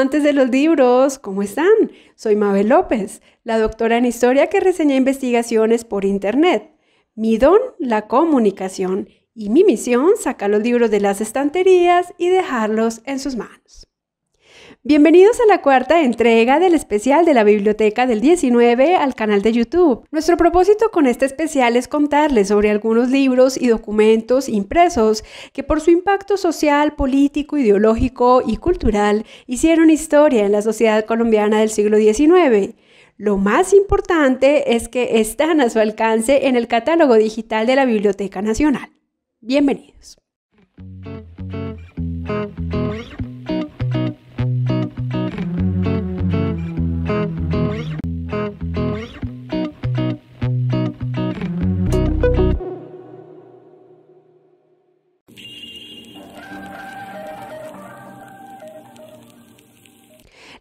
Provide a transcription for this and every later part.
amantes de los libros, ¿cómo están? Soy Mabel López, la doctora en historia que reseña investigaciones por internet. Mi don, la comunicación, y mi misión, sacar los libros de las estanterías y dejarlos en sus manos. Bienvenidos a la cuarta entrega del especial de la Biblioteca del 19 al canal de YouTube. Nuestro propósito con este especial es contarles sobre algunos libros y documentos impresos que por su impacto social, político, ideológico y cultural hicieron historia en la sociedad colombiana del siglo XIX. Lo más importante es que están a su alcance en el catálogo digital de la Biblioteca Nacional. Bienvenidos.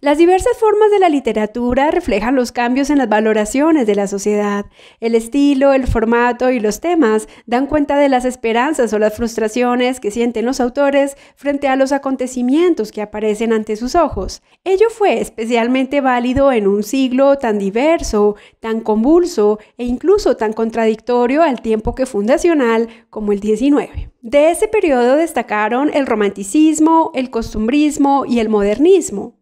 Las diversas formas de la literatura reflejan los cambios en las valoraciones de la sociedad. El estilo, el formato y los temas dan cuenta de las esperanzas o las frustraciones que sienten los autores frente a los acontecimientos que aparecen ante sus ojos. Ello fue especialmente válido en un siglo tan diverso, tan convulso e incluso tan contradictorio al tiempo que fundacional como el XIX. De ese periodo destacaron el romanticismo, el costumbrismo y el modernismo.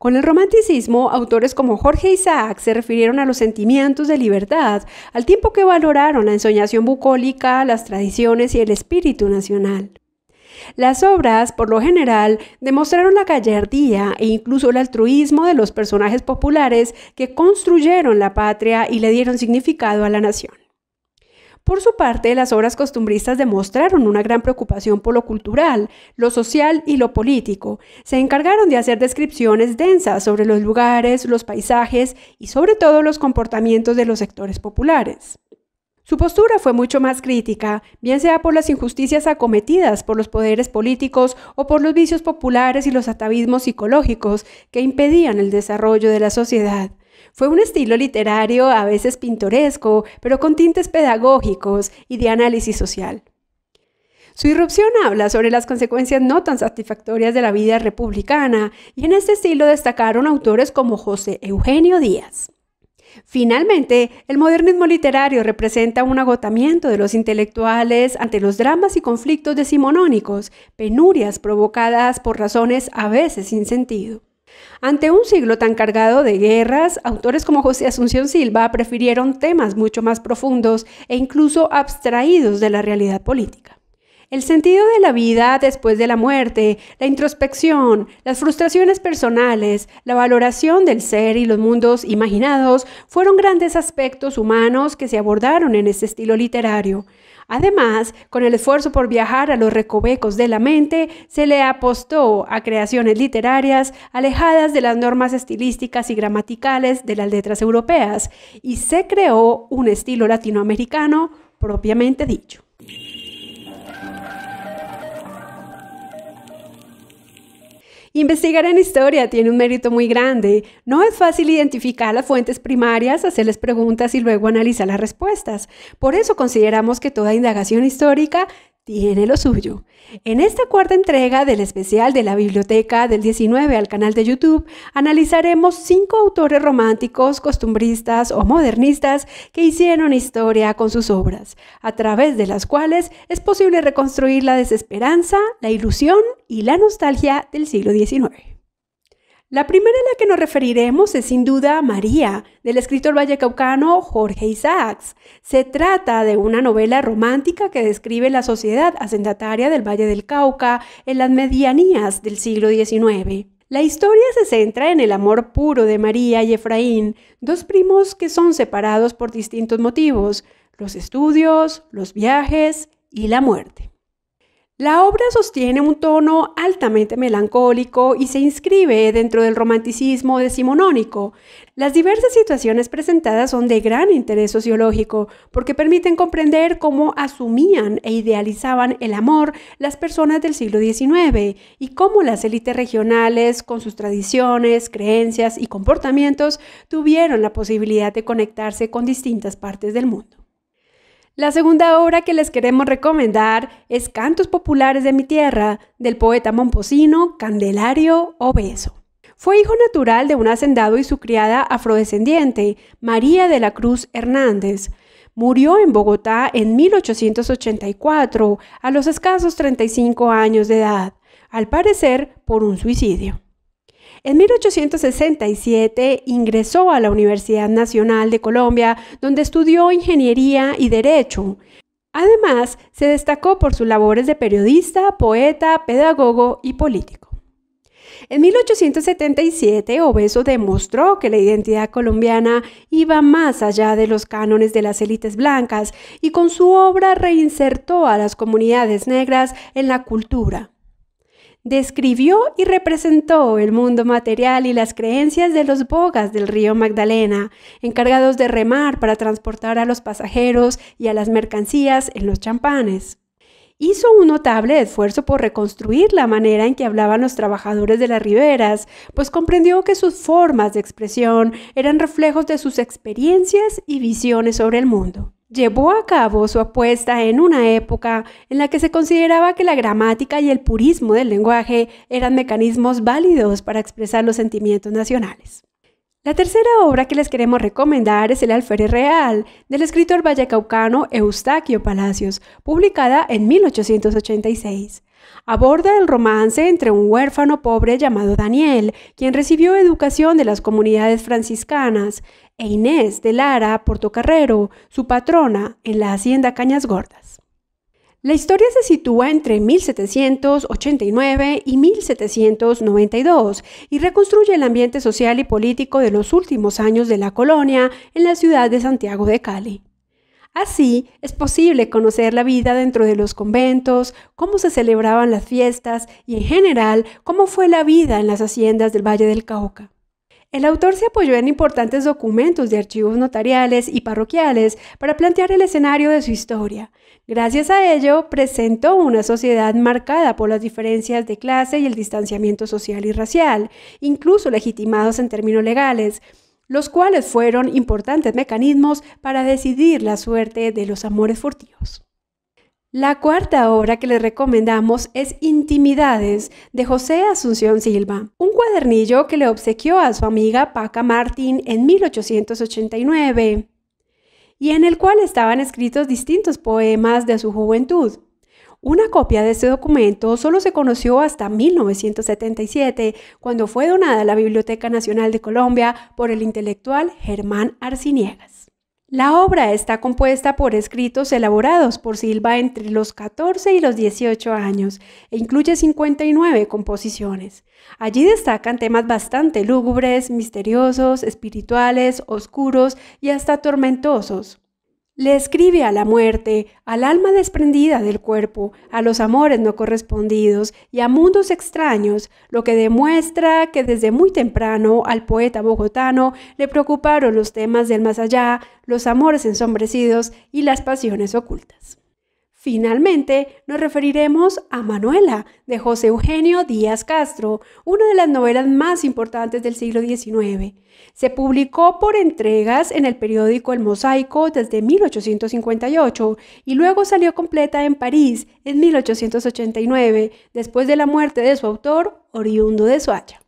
Con el romanticismo, autores como Jorge Isaacs se refirieron a los sentimientos de libertad, al tiempo que valoraron la ensoñación bucólica, las tradiciones y el espíritu nacional. Las obras, por lo general, demostraron la gallardía e incluso el altruismo de los personajes populares que construyeron la patria y le dieron significado a la nación. Por su parte, las obras costumbristas demostraron una gran preocupación por lo cultural, lo social y lo político. Se encargaron de hacer descripciones densas sobre los lugares, los paisajes y sobre todo los comportamientos de los sectores populares. Su postura fue mucho más crítica, bien sea por las injusticias acometidas por los poderes políticos o por los vicios populares y los atavismos psicológicos que impedían el desarrollo de la sociedad. Fue un estilo literario a veces pintoresco, pero con tintes pedagógicos y de análisis social. Su irrupción habla sobre las consecuencias no tan satisfactorias de la vida republicana, y en este estilo destacaron autores como José Eugenio Díaz. Finalmente, el modernismo literario representa un agotamiento de los intelectuales ante los dramas y conflictos decimonónicos, penurias provocadas por razones a veces sin sentido. Ante un siglo tan cargado de guerras, autores como José Asunción Silva prefirieron temas mucho más profundos e incluso abstraídos de la realidad política. El sentido de la vida después de la muerte, la introspección, las frustraciones personales, la valoración del ser y los mundos imaginados fueron grandes aspectos humanos que se abordaron en este estilo literario. Además, con el esfuerzo por viajar a los recovecos de la mente, se le apostó a creaciones literarias alejadas de las normas estilísticas y gramaticales de las letras europeas, y se creó un estilo latinoamericano propiamente dicho. Investigar en historia tiene un mérito muy grande. No es fácil identificar las fuentes primarias, hacerles preguntas y luego analizar las respuestas. Por eso consideramos que toda indagación histórica tiene lo suyo. En esta cuarta entrega del especial de la Biblioteca del 19 al canal de YouTube, analizaremos 5 autores románticos, costumbristas o modernistas que hicieron historia con sus obras, a través de las cuales es posible reconstruir la desesperanza, la ilusión y la nostalgia del siglo XIX. La primera a la que nos referiremos es sin duda María, del escritor vallecaucano Jorge Isaacs. Se trata de una novela romántica que describe la sociedad hacendataria del Valle del Cauca en las medianías del siglo XIX. La historia se centra en el amor puro de María y Efraín, dos primos que son separados por distintos motivos: los estudios, los viajes y la muerte. La obra sostiene un tono altamente melancólico y se inscribe dentro del romanticismo decimonónico. Las diversas situaciones presentadas son de gran interés sociológico porque permiten comprender cómo asumían e idealizaban el amor las personas del siglo XIX y cómo las élites regionales, con sus tradiciones, creencias y comportamientos, tuvieron la posibilidad de conectarse con distintas partes del mundo. La segunda obra que les queremos recomendar es Cantos populares de mi tierra, del poeta momposino Candelario Obeso. Fue hijo natural de un hacendado y su criada afrodescendiente, María de la Cruz Hernández. Murió en Bogotá en 1884, a los escasos 35 años de edad, al parecer por un suicidio. En 1867 ingresó a la Universidad Nacional de Colombia, donde estudió Ingeniería y Derecho. Además, se destacó por sus labores de periodista, poeta, pedagogo y político. En 1877, Obeso demostró que la identidad colombiana iba más allá de los cánones de las élites blancas y con su obra reinsertó a las comunidades negras en la cultura. Describió y representó el mundo material y las creencias de los bogas del río Magdalena, encargados de remar para transportar a los pasajeros y a las mercancías en los champanes. Hizo un notable esfuerzo por reconstruir la manera en que hablaban los trabajadores de las riberas, pues comprendió que sus formas de expresión eran reflejos de sus experiencias y visiones sobre el mundo. Llevó a cabo su apuesta en una época en la que se consideraba que la gramática y el purismo del lenguaje eran mecanismos válidos para expresar los sentimientos nacionales. La tercera obra que les queremos recomendar es El Alférez Real, del escritor vallecaucano Eustaquio Palacios, publicada en 1886. Aborda el romance entre un huérfano pobre llamado Daniel, quien recibió educación de las comunidades franciscanas, e Inés de Lara Portocarrero, su patrona, en la hacienda Cañas Gordas. La historia se sitúa entre 1789 y 1792 y reconstruye el ambiente social y político de los últimos años de la colonia en la ciudad de Santiago de Cali. Así, es posible conocer la vida dentro de los conventos, cómo se celebraban las fiestas y, en general, cómo fue la vida en las haciendas del Valle del Cauca. El autor se apoyó en importantes documentos de archivos notariales y parroquiales para plantear el escenario de su historia. Gracias a ello, presentó una sociedad marcada por las diferencias de clase y el distanciamiento social y racial, incluso legitimados en términos legales, los cuales fueron importantes mecanismos para decidir la suerte de los amores furtivos. La cuarta obra que les recomendamos es Intimidades, de José Asunción Silva, un cuadernillo que le obsequió a su amiga Paca Martín en 1889 y en el cual estaban escritos distintos poemas de su juventud. Una copia de este documento solo se conoció hasta 1977, cuando fue donada a la Biblioteca Nacional de Colombia por el intelectual Germán Arciniegas. La obra está compuesta por escritos elaborados por Silva entre los 14 y los 18 años e incluye 59 composiciones. Allí destacan temas bastante lúgubres, misteriosos, espirituales, oscuros y hasta tormentosos. Le escribe a la muerte, al alma desprendida del cuerpo, a los amores no correspondidos y a mundos extraños, lo que demuestra que desde muy temprano al poeta bogotano le preocuparon los temas del más allá, los amores ensombrecidos y las pasiones ocultas. Finalmente, nos referiremos a Manuela, de José Eugenio Díaz Castro, una de las novelas más importantes del siglo XIX. Se publicó por entregas en el periódico El Mosaico desde 1858 y luego salió completa en París en 1889, después de la muerte de su autor, oriundo de Soacha.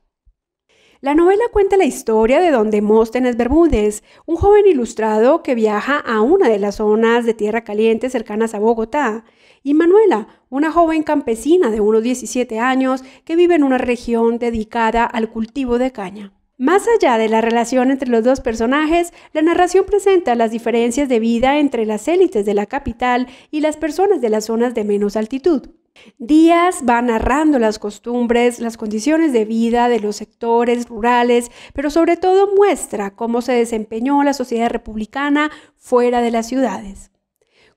La novela cuenta la historia de don Demóstenes Bermúdez, un joven ilustrado que viaja a una de las zonas de tierra caliente cercanas a Bogotá, y Manuela, una joven campesina de unos 17 años que vive en una región dedicada al cultivo de caña. Más allá de la relación entre los dos personajes, la narración presenta las diferencias de vida entre las élites de la capital y las personas de las zonas de menos altitud. Díaz va narrando las costumbres, las condiciones de vida de los sectores rurales, pero sobre todo muestra cómo se desempeñó la sociedad republicana fuera de las ciudades.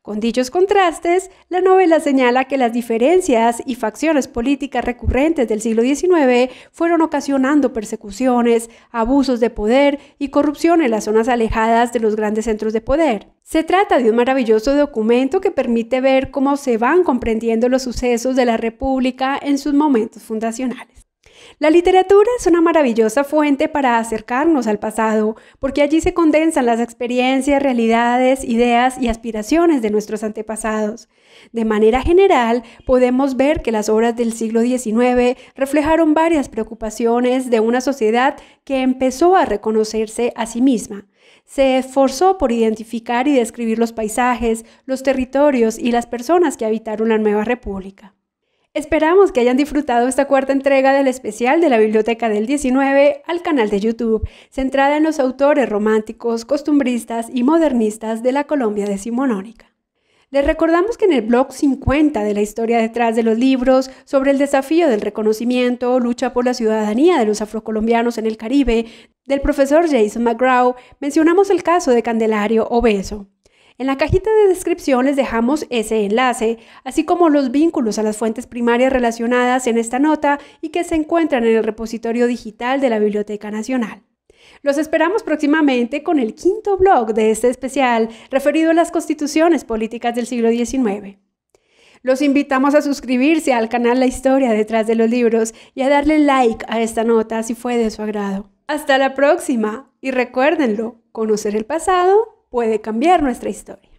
Con dichos contrastes, la novela señala que las diferencias y facciones políticas recurrentes del siglo XIX fueron ocasionando persecuciones, abusos de poder y corrupción en las zonas alejadas de los grandes centros de poder. Se trata de un maravilloso documento que permite ver cómo se van comprendiendo los sucesos de la República en sus momentos fundacionales. La literatura es una maravillosa fuente para acercarnos al pasado, porque allí se condensan las experiencias, realidades, ideas y aspiraciones de nuestros antepasados. De manera general, podemos ver que las obras del siglo XIX reflejaron varias preocupaciones de una sociedad que empezó a reconocerse a sí misma. Se esforzó por identificar y describir los paisajes, los territorios y las personas que habitaron la nueva república. Esperamos que hayan disfrutado esta cuarta entrega del especial de la Biblioteca del 19 al canal de YouTube, centrada en los autores románticos, costumbristas y modernistas de la Colombia decimonónica. Les recordamos que en el blog 50 de la historia detrás de los libros, sobre el desafío del reconocimiento, lucha por la ciudadanía de los afrocolombianos en el Caribe, del profesor Jason McGraw, mencionamos el caso de Candelario Obeso. En la cajita de descripción les dejamos ese enlace, así como los vínculos a las fuentes primarias relacionadas en esta nota y que se encuentran en el repositorio digital de la Biblioteca Nacional. Los esperamos próximamente con el quinto blog de este especial, referido a las constituciones políticas del siglo XIX. Los invitamos a suscribirse al canal La Historia Detrás de los Libros y a darle like a esta nota si fue de su agrado. Hasta la próxima y recuérdenlo, conocer el pasado puede cambiar nuestra historia.